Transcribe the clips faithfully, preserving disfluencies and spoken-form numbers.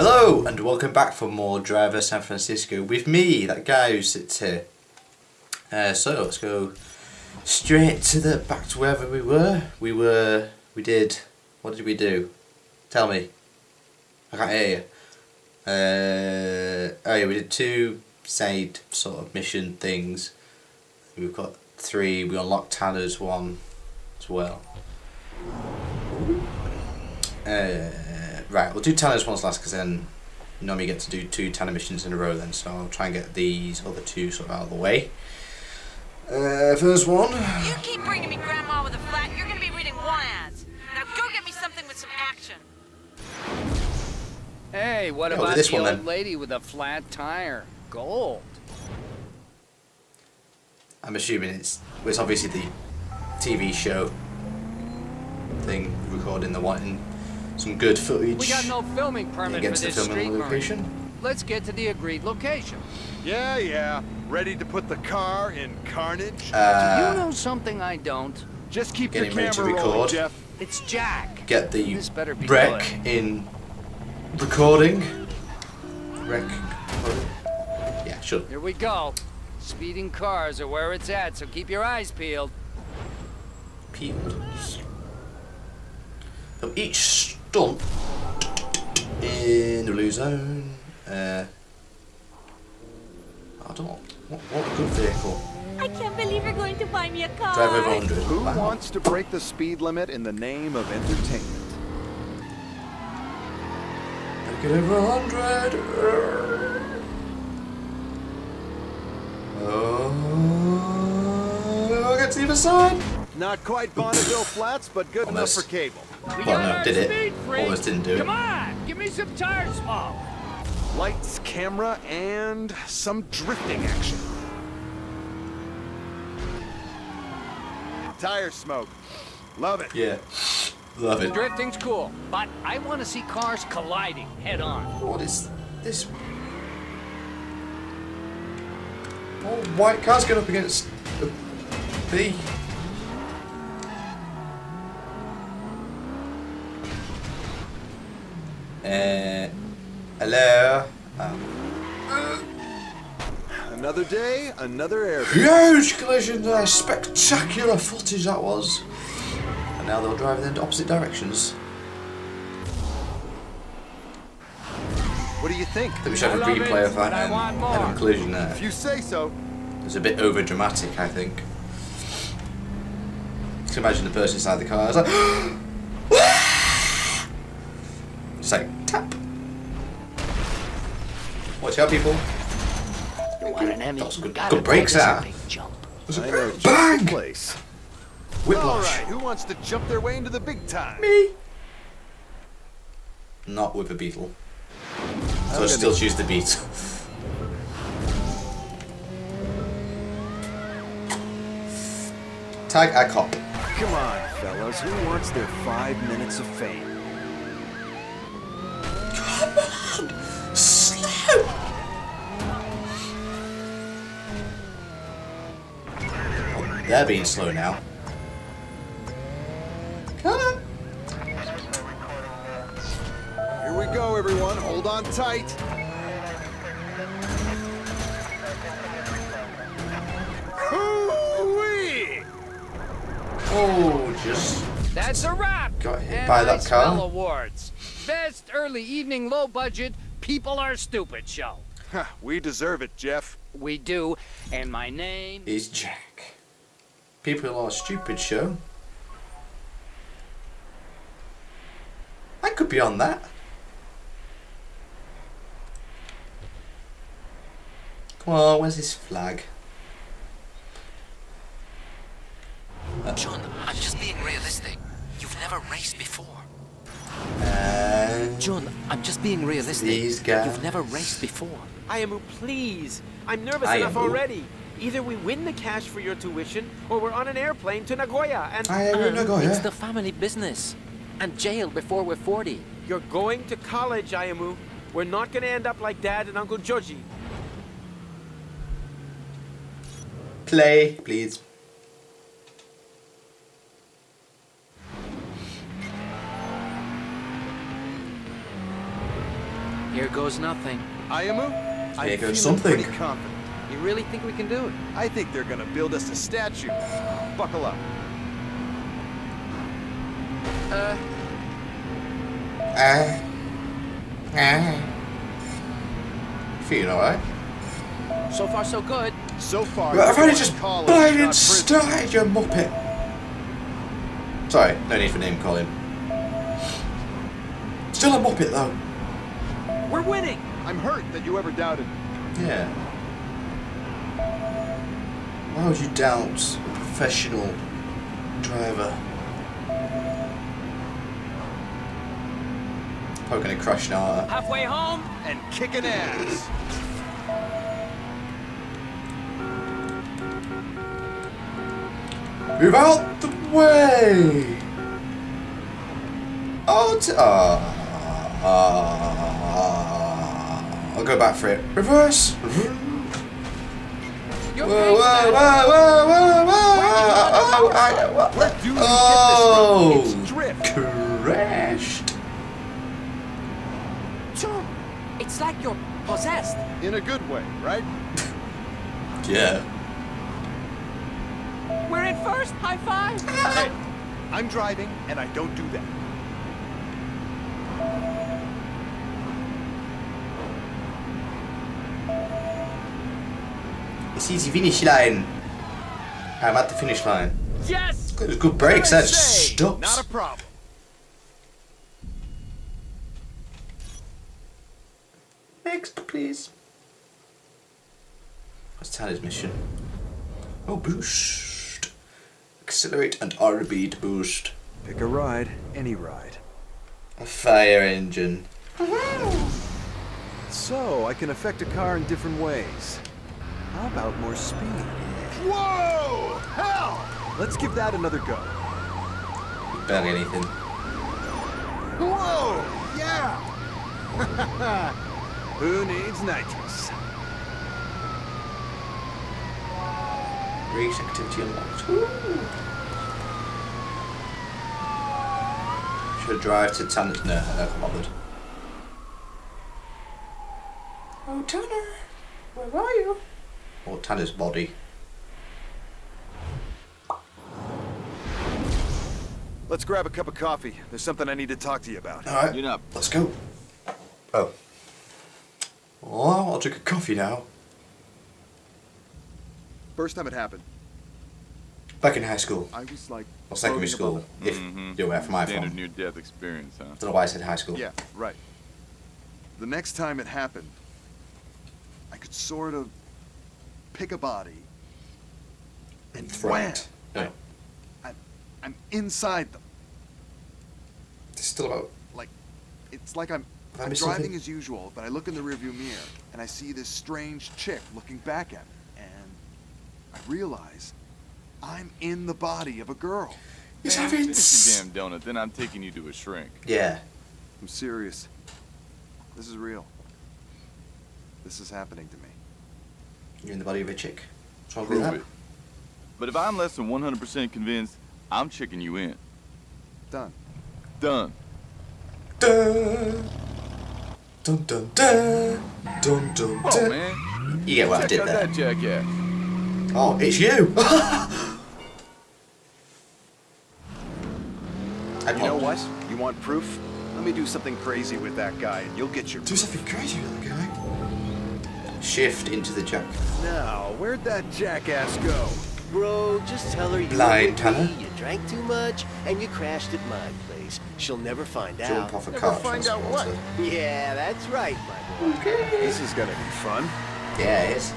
Hello and welcome back for more Driver San Francisco with me, that guy who sits here. Uh, so let's go straight to the back to wherever we were. We were, we did, what did we do? Tell me. I can't hear you. Uh, oh yeah, we did two side sort of mission things. We've got three, we unlocked Tanner's one as well. Uh, right, we'll do Tanner's ones last because then you normally get to do two Tanner missions in a row then, so I'll try and get these other two sort of out of the way. Uh, first one. You keep bringing me Grandma with a flat, you're going to be reading one ads. Now go get me something with some action. Hey, what yeah, about this the one, old then. Lady with a flat tire? Gold. I'm assuming it's, well, it's obviously the T V show thing recording the one in some good footage. We got no filming permit for this street location. Let's get to the agreed location. Yeah, yeah. Ready to put the car in carnage? Uh, Do you know something I don't? Just keep the camera to record. Rolling, Jeff. It's Jack. Get the this better be wreck good. In recording. Wreck. Yeah, sure. Here we go. Speeding cars are where it's at, so keep your eyes peeled. Peeled. So each stunt in the blue zone. Uh, I don't know. What, what a good vehicle. I can't believe you're going to buy me a car. Drive over one hundred. Who wow. wants to break the speed limit in the name of entertainment? Break it over one hundred. Oh, I get to the other side. Not quite Bonneville Flats, but good Almost. enough for cable. We well, no, did it. Freak. Almost didn't do it. Come on, give me some tire smog. Lights, camera, and some drifting action. Tire smoke. Love it. Yeah, love it. Drifting's cool, but I want to see cars colliding head on. What is this? Oh, white car's going up against the B. Uh, hello. Oh. Another day, another air. Huge collision there. Spectacular footage that was. And now they'll drive in the opposite directions. What do you think? I think we should have a replay of that and, and a collision there. If you say so. It's a bit over dramatic, I think. Just imagine the person inside the car. It's like, it's like tap. Watch out, people. That's good. Good brakes there. There's a bang. Whiplash. Right, who wants to jump their way into the big time? Me. Not with a Beetle. So I still choose the beat. Tag I cop. Come on, fellas, who wants their five minutes of fame? Come on! Slow! Oh, they're being slow now. Come on! Here we go, everyone. Hold on tight. Hoo-wee! Oh, just that's a wrap. Got hit and by that I car. Awards. Best early evening low budget people are stupid show. Huh, we deserve it, Jeff. We do. And my name is Jack. People are stupid show. I could be on that. Well, where's his flag? Uh, John, I'm just being realistic. You've never raced before. Uh, John, I'm just being realistic. These guys. You've never raced before. Ayamu, please. I'm nervous Ayamu. enough already. Either we win the cash for your tuition, or we're on an airplane to Nagoya and... Ayamu, um, Nagoya. It's the family business. And jail before we're forty. You're going to college, Ayamu. We're not going to end up like Dad and Uncle Joji. Play, please. Here goes nothing. Ayamu? Here goes something. You really think we can do it? I think they're gonna build us a statue. Buckle up. Uh. Uh. Uh. Feel alright? So far, so good. So far. Well, I've only just blinded started, you muppet. Sorry, no need for name calling. Still a muppet though. We're winning. I'm hurt that you ever doubted. Yeah. Why would you doubt a professional driver? Probably gonna crash now. Halfway home and kick an ass. Move out the way! Oh, t uh, uh, I'll go back for it. Reverse! Whoa, whoa, whoa, whoa, whoa, whoa! Oh, crashed! It's like you're possessed. In a good way, right? Yeah. We're in first. High five. Hey, I'm driving, and I don't do that. It's easy finish line. I'm at the finish line. Yes. Good, good brakes. That stops. Not a problem. Next, please. What's Tanner's mission? Oh, boosh. Accelerate and R B to boost. Pick a ride, any ride. A fire engine. So, I can affect a car in different ways. How about more speed? Whoa! Hell! Let's give that another go. About anything. Whoa! Yeah! Who needs nitrous? Race activity unlocked. Woo. Should I drive to Tanner? No, I don't bothered. Oh, Tanner, where are you? Or oh, Tanner's body. Let's grab a cup of coffee. There's something I need to talk to you about. All right, up. Let's go. Oh. Oh, I'll drink a coffee now. First time it happened. Back in high school. I was like or secondary school, if mm-hmm. you were from my phone. Near-death experience, huh? I don't know why I said high school. Yeah, right. The next time it happened, I could sort of pick a body and right. Yeah. I, I, I'm inside them. It's still about... Like, it's like I'm, I'm driving something? As usual, but I look in the rearview mirror, and I see this strange chick looking back at me. I realize I'm in the body of a girl. He's having finish your damn donut, then I'm taking you to a shrink. Yeah. I'm serious. This is real. This is happening to me. You're in the body of a chick. Prove it. But if I'm less than one hundred percent convinced, I'm checking you in. Done. Done. Dun dun dun dun dun dun. Oh man. You get what I did there. That jackass. Oh, it's you! You know what? You want proof? Let me do something crazy with that guy and you'll get your proof. Do something crazy with that guy? Shift into the jack. Now, where'd that jackass go? Bro, just tell her you Blind were with me, you drank too much, and you crashed at my place. She'll never find out. Jump off a car. Never find out what? Yeah, that's right, my boy. Okay. This is gonna be fun. Yeah, it is.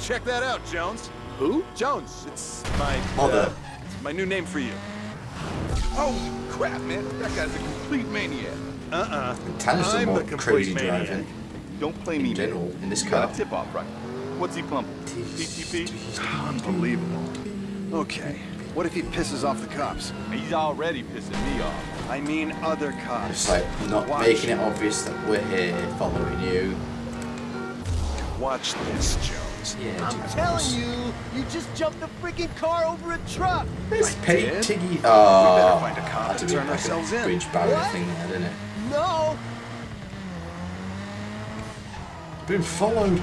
Check that out, Jones. Who? Jones. It's my mother. Uh, it's my new name for you. Holy crap, man! That guy's a complete maniac. Uh-uh. I'm the complete crazy maniac. Driving. Don't play in me, general, man. In this you car. Tip off, right? What's he pumping? P T P. Unbelievable. Okay. What if he pisses off the cops? He's already pissing me off. I mean, other cops. It's like not Watch. Making it obvious that we're here following you. Watch this, Jones. Jones. Yeah, I'm telling Jones. you, you just jumped a freaking car over a truck. This petty tiggy. Oh, we better find a car to turn ourselves in. Bridge barrier thing there, didn't it? No. Been followed.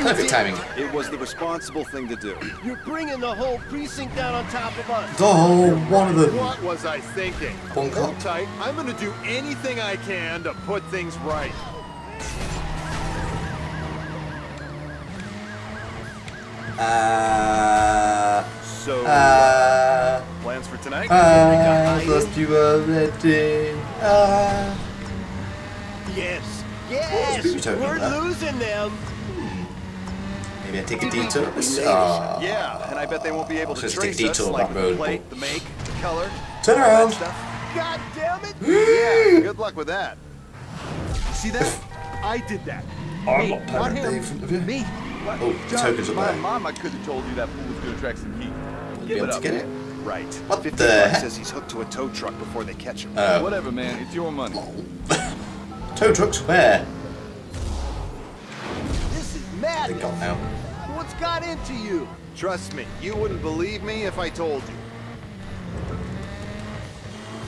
Perfect timing. It was the responsible thing to do. You're bringing the whole precinct down on top of us. The whole one of them. What was I thinking? Hold tight. I'm going to do anything I can to put things right. Uh. So. Uh. Plans for tonight? Uh. Lost you already. Uh. Yes. Yes. We're about? losing them. Maybe I take a detour. Uh, yeah, and I bet they won't be able to trace take a detour us, like road. the plate, the make, the color. Turn around. God damn it! Yeah, good luck with that. See that? I did that. I'm not parent Dave in front of you. Me. Oh, the token's up there. My mama could have told you that fool was going to attract some heat. You'll be able to get it. Right. What the heck? Says he's hooked to a tow truck before they catch him. Uh, Whatever, man. It's your money. Tow trucks where? This is mad. They're gone now. What's got into you? Trust me, you wouldn't believe me if I told you.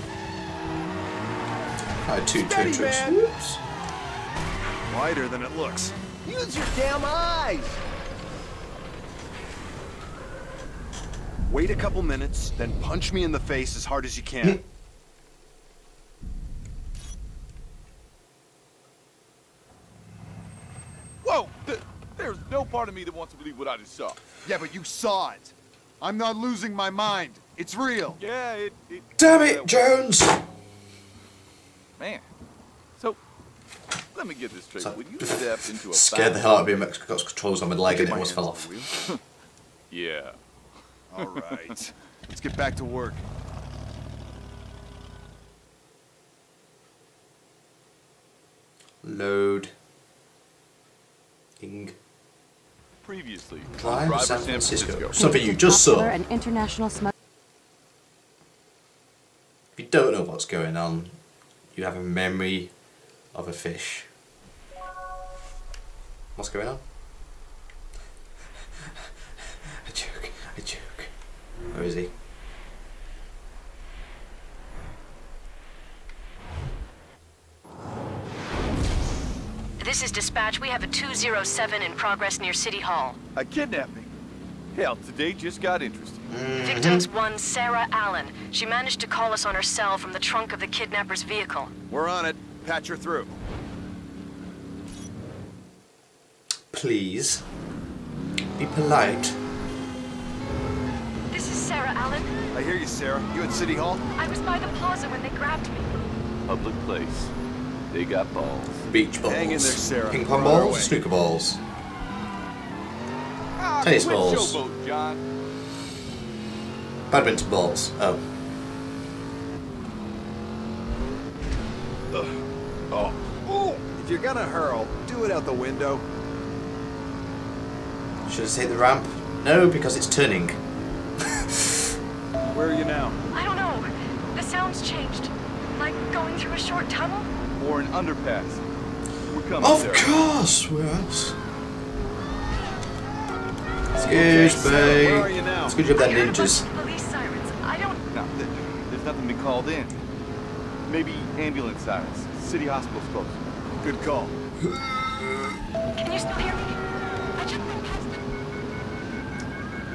I had two tow trucks. Whoops. Wider than it looks. Use your damn eyes. Wait a couple minutes, then punch me in the face as hard as you can. Whoa! The There's no part of me that wants to believe what I just saw. Yeah, but you saw it. I'm not losing my mind. It's real. Yeah, it... it Damn it, Jones! Man. So, let me get this straight. So, would you step into a... Scared the hell out of B M X because controls on my leg and it almost fell off. Yeah. All right. Let's get back to work. Load. Ing. Previously, Driver San Francisco. Something you just saw. An international smuggler. If you don't know what's going on, you have a memory of a fish. What's going on? A joke, a joke. Where is he? This is dispatch. We have a two zero seven in progress near City Hall. A kidnapping? Hell, today just got interesting. Mm-hmm. Victims one, Sarah Allen. She managed to call us on her cell from the trunk of the kidnapper's vehicle. We're on it. Patch her through. Please. Be polite. This is Sarah Allen. I hear you, Sarah. You at City Hall? I was by the plaza when they grabbed me. Public place. They got balls. Beach balls. Hang in there, Sarah. Ping pong balls, snooker balls. Ah, tennis balls. Showboat, John. Badminton balls. Oh. Ugh. Oh. Ooh. If you're gonna hurl, do it out the window. Should I take the ramp? No, because it's turning. Where are you now? I don't know. The sound's changed. Like going through a short tunnel? Or an underpass. We're coming, Of Sarah. course, Wes. Excuse okay, me. Where are you now? Let's go job that ninjas. Police sirens. I don't. No, there's nothing to be called in. Maybe ambulance sirens. City hospital's close. Good call. Can you still hear me? I just went past her.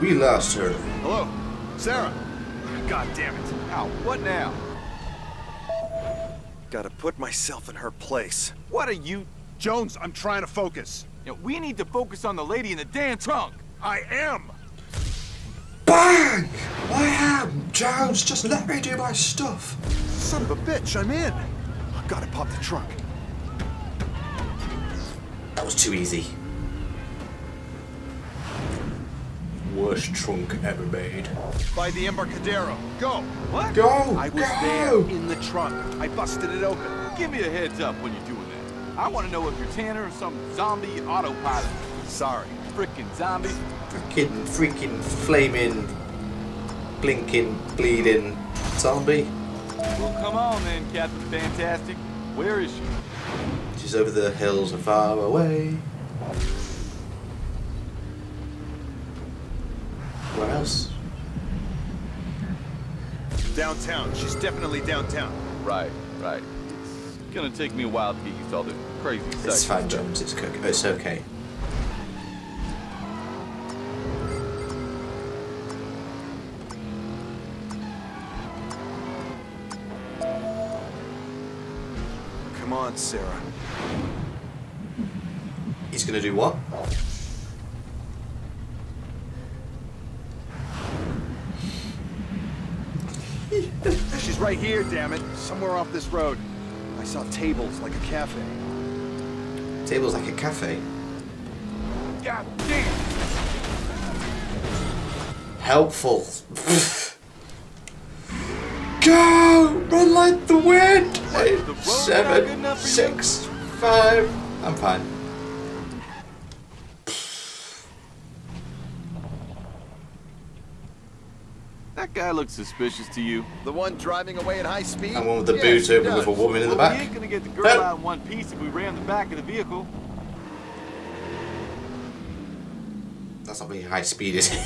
We lost her. Hello, Sarah. God damn it. Ow, what now? Gotta put myself in her place. What are you... Jones, I'm trying to focus. You know, we need to focus on the lady in the damn trunk. I am. Bang! I am. Jones, just let me do my stuff. Son of a bitch, I'm in. I gotta pop the trunk. That was too easy. Worst trunk ever made. By the Embarcadero. Go! What? Go! I was go. there in the trunk. I busted it open. Give me a heads up when you're doing that. I want to know if you're Tanner or some zombie autopilot. Sorry, frickin' zombie. Frickin' freaking flaming, blinking, bleeding zombie. Well, come on then, Captain Fantastic. Where is she? She's over the hills and far away. Where else? Downtown. She's definitely downtown. Right, right. It's gonna take me a while to get used to all this crazy stuff. It's fine, Jones. It's okay. It's okay. Come on, Sarah. He's gonna do what? She's right here, damn it. Somewhere off this road. I saw tables like a cafe. Tables like a cafe? God damn! Helpful. Go! Run like the wind! Eight, seven, six, five. I'm fine. That guy looks suspicious to you. The one driving away at high speed? And one with the yeah, boot open does. With a woman in the back. Well, we ain't gonna get the girl no. out in one piece if we ram the back of the vehicle. That's not really high speed, is it?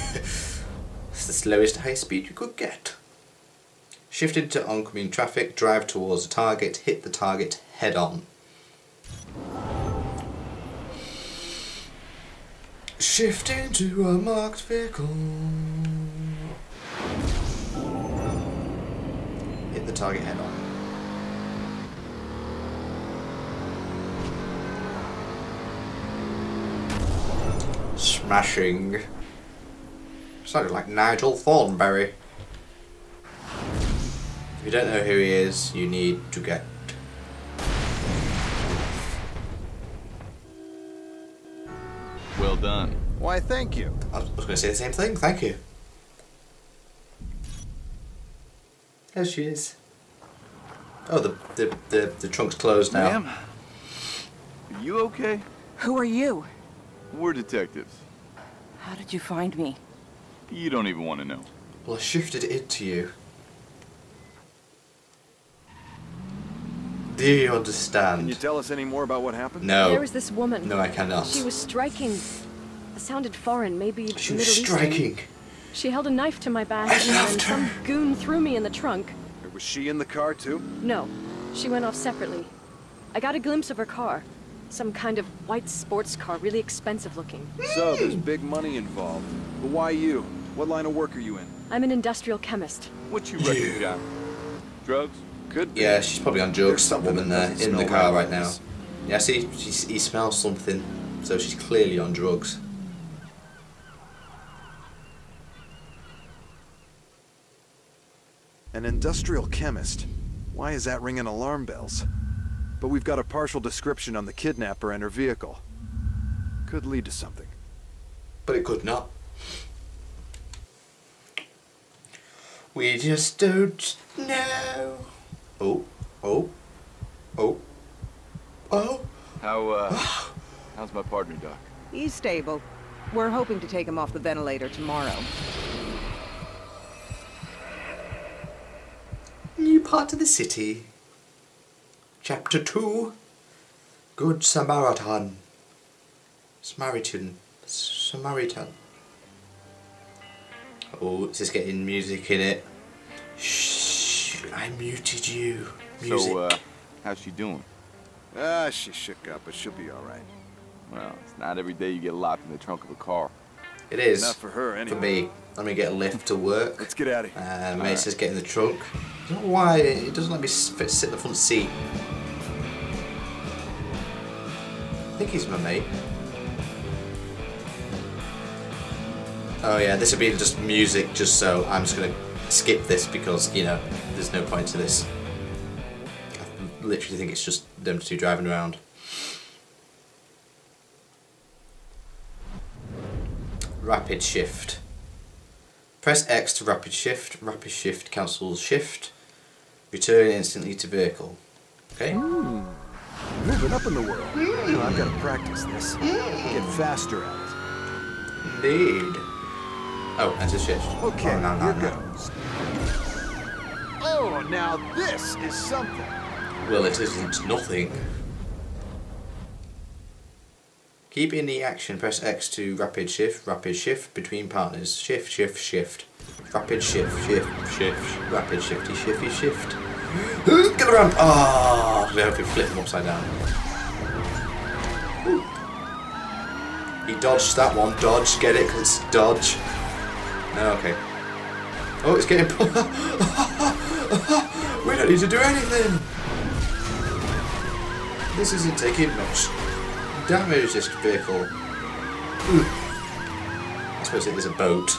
It's the slowest high speed you could get. Shifted to oncoming traffic, drive towards the target, hit the target head on. Shift into a marked vehicle. Hit the target head on. Smashing. Sounded like Nigel Thornberry. If you don't know who he is, you need to get. Well done. Why, thank you. I was going to say the same thing, thank you. There she is. Oh, the the the, the trunk's closed now. Ma'am, are you okay? Who are you? We're detectives. How did you find me? You don't even want to know. Well, I shifted it to you. Do you understand? Can you tell us any more about what happened? No. There was this woman. No, I cannot. She was striking. It sounded foreign, maybe she was Middle striking. Eastern. She held a knife to my back and then some goon threw me in the trunk. Was she in the car too? No. She went off separately. I got a glimpse of her car. Some kind of white sports car, really expensive looking. So, there's big money involved. But why you? What line of work are you in? I'm an industrial chemist. What you reckon, John? Drugs? Could be. Yeah, she's probably on drugs, that woman there, in the car right now. Yeah, see, she's, he smells something. So she's clearly on drugs. An industrial chemist? Why is that ringing alarm bells? But we've got a partial description on the kidnapper and her vehicle. Could lead to something. But it could not. We just don't know. Oh, oh, oh, oh. How, uh, how's my partner, Doc? He's stable. We're hoping to take him off the ventilator tomorrow. New part of the city. Chapter two. Good Samaritan. Samaritan. Samaritan. Oh, is this getting music in it? Shh! I muted you. Music. So, uh, how's she doing? Ah, uh, she shook up, but she'll be all right. Well, it's not every day you get locked in the trunk of a car. It is. Not for her, anyway. For me. Let me get a lift to work. Let's get out of here. Uh, Mace is getting the trunk. I don't know why it doesn't let me sit in the front seat. I think he's my mate. Oh yeah, this would be just music, just so I'm just gonna skip this because, you know, there's no point to this. I literally think it's just them two driving around. Rapid shift. Press X to rapid shift. Rapid shift cancels shift. Return instantly to vehicle. Okay. Mm. Moving up in the world. Mm. You know, I've got to practice this. Mm. Get faster at it. Indeed. Oh, that's a shift. Okay, oh, no, no, you're no. good. Oh, Oh, now this is something. Well, it isn't nothing. Keep in the action, press X to rapid shift, rapid shift between partners. Shift, shift, shift. Rapid shift, shift, shift. Rapid shifty, shifty, shift. Get around! Ah! Oh, we have to flip him upside down. He dodged that one. Dodge, get it? Because it's dodge. No, okay. Oh, it's getting pulled up. We don't need to do anything. This isn't taking much damage, this vehicle. Ooh. I suppose it is a boat.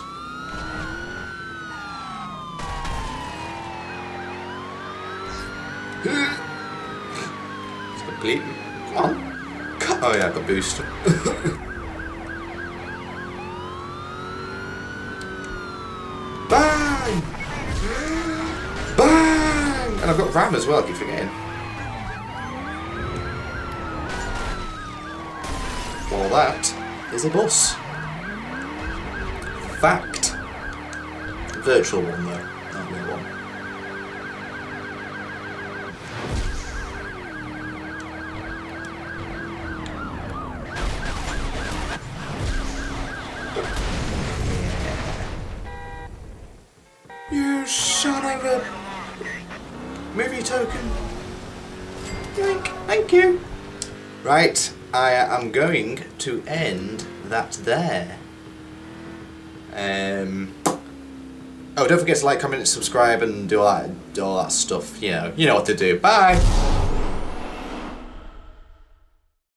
It's complete. Come on. Come oh yeah, I got boost. Bang! Bang! And I've got ram as well, I keep forgetting. Well, that is a bus. Fact. A virtual one, though. Not real one. You son of a movie token. Thank, thank you. Right. I am going to end that there. Um, oh, don't forget to like, comment, subscribe, and do all that, all that stuff. You know, you know what to do. Bye.